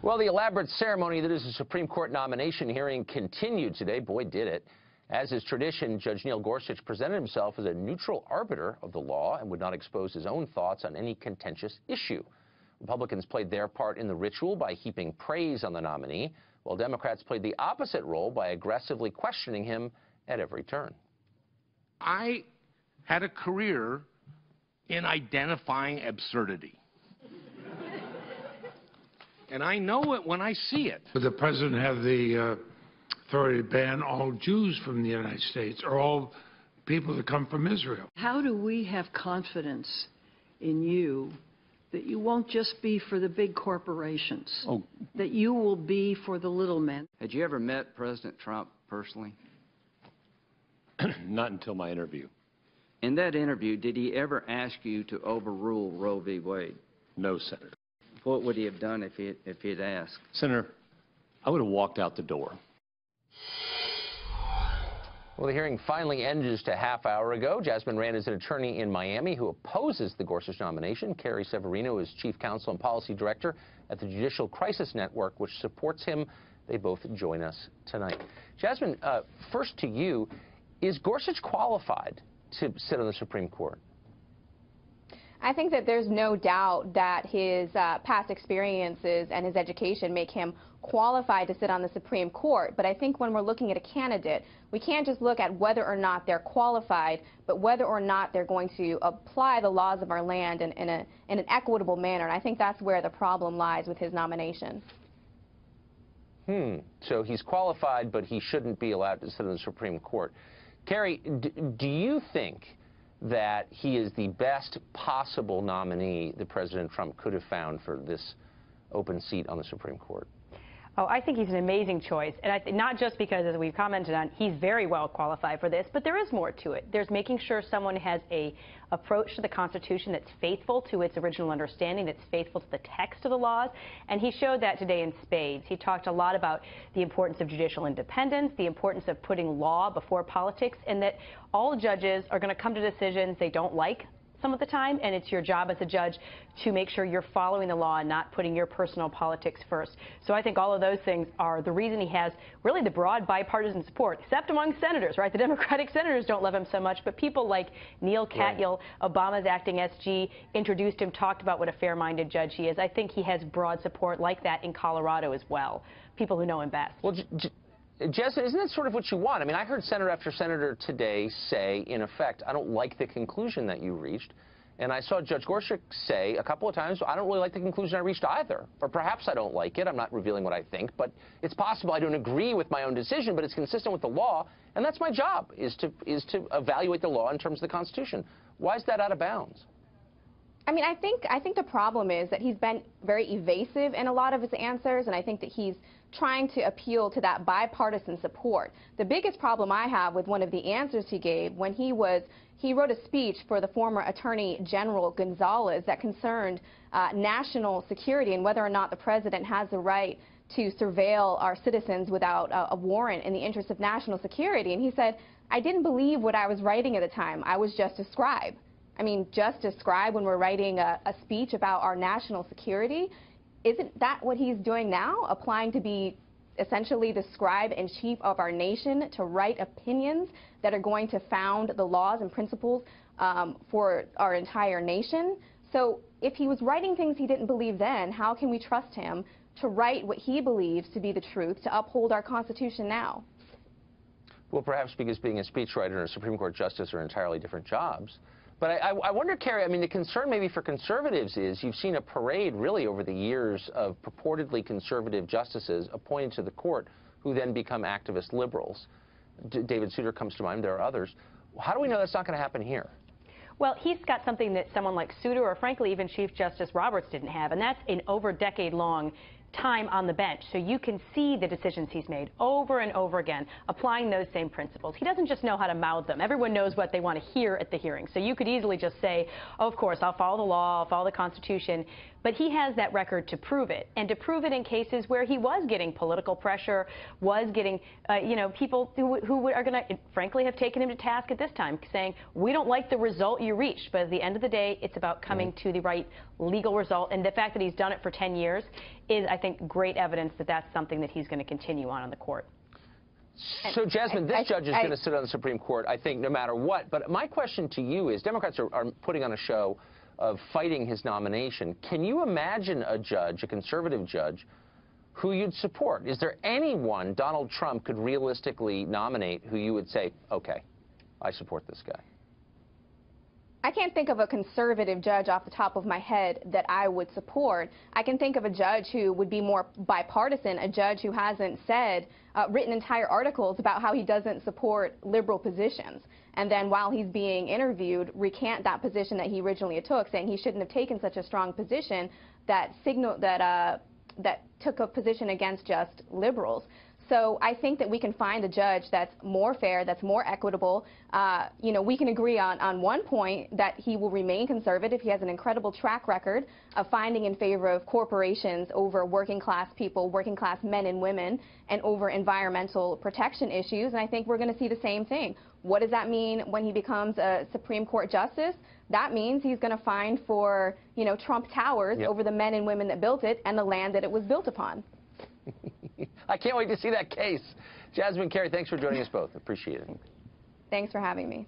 Well, the elaborate ceremony that is the Supreme Court nomination hearing continued today. Boy, did it. As is tradition, Judge Neil Gorsuch presented himself as a neutral arbiter of the law and would not expose his own thoughts on any contentious issue. Republicans played their part in the ritual by heaping praise on the nominee, while Democrats played the opposite role by aggressively questioning him at every turn. I had a career in identifying absurdity. And I know it when I see it. Did the president have the authority to ban all Jews from the United States or all people that come from Israel? How do we have confidence in you that you won't just be for the big corporations, that you will be for the little men? Had you ever met President Trump personally? Not until my interview. In that interview, did he ever ask you to overrule Roe v. Wade? No, Senator. What would he have done if he had asked? Senator, I would have walked out the door. Well, the hearing finally ended just a half hour ago. Jasmine Rand is an attorney in Miami who opposes the Gorsuch nomination. Carrie Severino is chief counsel and policy director at the Judicial Crisis Network, which supports him. They both join us tonight. Jasmine, first to you, is Gorsuch qualified to sit on the Supreme Court? I think that there's no doubt that his past experiences and his education make him qualified to sit on the Supreme Court. But I think when we're looking at a candidate, we can't just look at whether or not they're qualified, but whether or not they're going to apply the laws of our land in an equitable manner. And I think that's where the problem lies with his nomination. So he's qualified, but he shouldn't be allowed to sit on the Supreme Court. Carrie, do you think that he is the best possible nominee that President Trump could have found for this open seat on the Supreme Court? Oh, I think he's an amazing choice, and not just because, as we've commented on, he's very well qualified for this, but there is more to it. There's making sure someone has an approach to the Constitution that's faithful to its original understanding, that's faithful to the text of the laws, and he showed that today in spades. He talked a lot about the importance of judicial independence, the importance of putting law before politics, and that all judges are going to come to decisions they don't like some of the time, and it's your job as a judge to make sure you're following the law and not putting your personal politics first. So I think all of those things are the reason he has really the broad bipartisan support, except among senators, right? The Democratic senators don't love him so much, but people like Neil Katyal, Obama's acting SG, introduced him, talked about what a fair-minded judge he is. I think he has broad support like that in Colorado as well, people who know him best. Well, Jasmine, isn't that sort of what you want? I mean, I heard senator after senator today say, in effect, I don't like the conclusion that you reached. And I saw Judge Gorsuch say a couple of times, I don't really like the conclusion I reached either. Or perhaps I don't like it. I'm not revealing what I think. But it's possible I don't agree with my own decision, but it's consistent with the law. And that's my job, is to evaluate the law in terms of the Constitution. Why is that out of bounds? I mean, I think the problem is that he's been very evasive in a lot of his answers, and I think that he's trying to appeal to that bipartisan support. The biggest problem I have with one of the answers he gave when he wrote a speech for the former Attorney General Gonzalez that concerned national security and whether or not the president has the right to surveil our citizens without a warrant in the interest of national security. And he said, I didn't believe what I was writing at the time. I was just a scribe. I mean, just a scribe when we're writing a speech about our national security. Isn't that what he's doing now, applying to be essentially the scribe in chief of our nation, to write opinions that are going to found the laws and principles for our entire nation? So if he was writing things he didn't believe then, how can we trust him to write what he believes to be the truth to uphold our Constitution now? Well, perhaps because being a speechwriter and a Supreme Court justice are entirely different jobs. But I wonder, Carrie, I mean, the concern maybe for conservatives is you've seen a parade really over the years of purportedly conservative justices appointed to the court who then become activist liberals. David Souter comes to mind. There are others. How do we know that's not going to happen here? Well, he's got something that someone like Souter or, frankly, even Chief Justice Roberts didn't have, and that's an over-decade-long time on the bench, so you can see the decisions he's made over and over again, applying those same principles. He doesn't just know how to mouth them. Everyone knows what they want to hear at the hearing, so you could easily just say, oh, of course, I'll follow the law, I'll follow the Constitution, But he has that record to prove it, and to prove it in cases where he was getting political pressure, was getting, people who are going to, frankly, have taken him to task at this time, saying, we don't like the result you reached. But at the end of the day, it's about coming to the right legal result. And the fact that he's done it for 10 years is, I think, great evidence that that's something that he's going to continue on the court. So, Jasmine, this judge is going to sit on the Supreme Court, I think, no matter what. But my question to you is, Democrats are putting on a show of fighting his nomination. Can you imagine a judge, a conservative judge, who you'd support? Is there anyone Donald Trump could realistically nominate who you would say, okay, I support this guy? I can't think of a conservative judge off the top of my head that I would support. I can think of a judge who would be more bipartisan, a judge who hasn't said, written entire articles about how he doesn't support liberal positions, and then while he's being interviewed, recant that position that he originally took, saying he shouldn't have taken such a strong position that signaled that that took a position against just liberals. So I think that we can find a judge that's more fair, that's more equitable. We can agree on one point, that he will remain conservative. He has an incredible track record of finding in favor of corporations over working class people, working class men and women, and over environmental protection issues. And I think we're going to see the same thing. What does that mean when he becomes a Supreme Court justice? That means he's going to find for, Trump Towers over the men and women that built it and the land that it was built upon. I can't wait to see that case. Jasmine, Carrie, thanks for joining us both. Appreciate it. Thanks for having me.